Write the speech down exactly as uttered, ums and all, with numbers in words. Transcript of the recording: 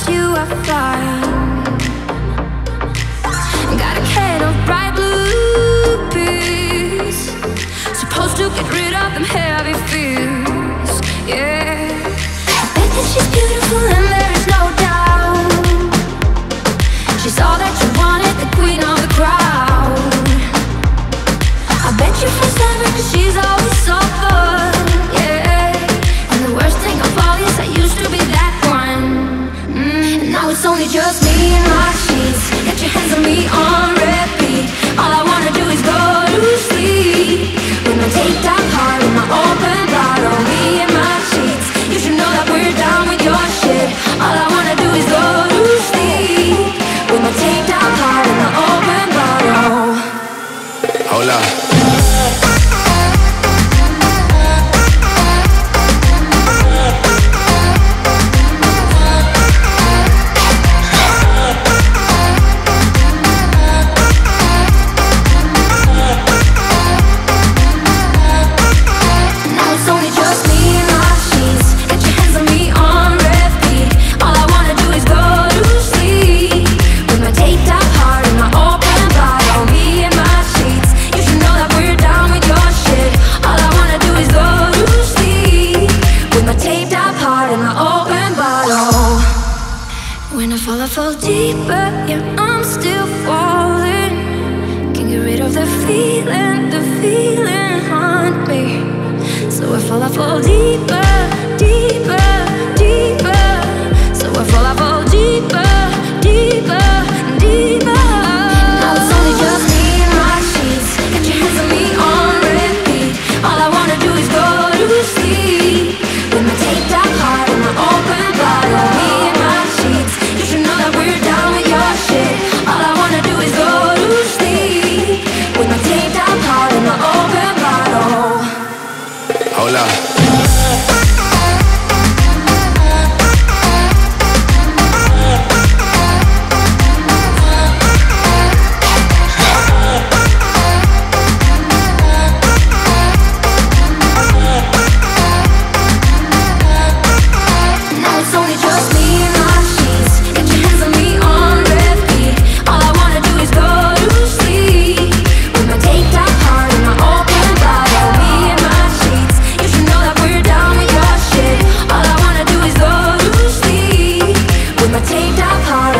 without you I fly. Got a can of bright blue bees, supposed to get rid of them heavy fears. Yeah, I bet that she's beautiful and there is no doubt. She's all that you wanted, the queen of the crowd. I bet you forever, 'cause she's always so good. Yeah, and the worst thing of all is I used to be that one. Mm, and now it's only just me and my sheets. Get your hands on me on repeat. All I wanna do is go to sleep. When I take that heart in my open bottle, me and my sheets. You should know that we're down with your shit. All I wanna do is go to sleep. When I take that heart in my open bottle. Hola. Fall deeper, yeah, I'm still falling. Can't get rid of the feeling, the feeling haunt me. So I fall, I fall deeper, deeper, deeper. So I fall, I fall deeper, deeper, deeper. Now it's only just me and my sheets. Get your hands on me on repeat. All I wanna do is go to sleep. When I take that heart and I open bottle. Hola. Take that part.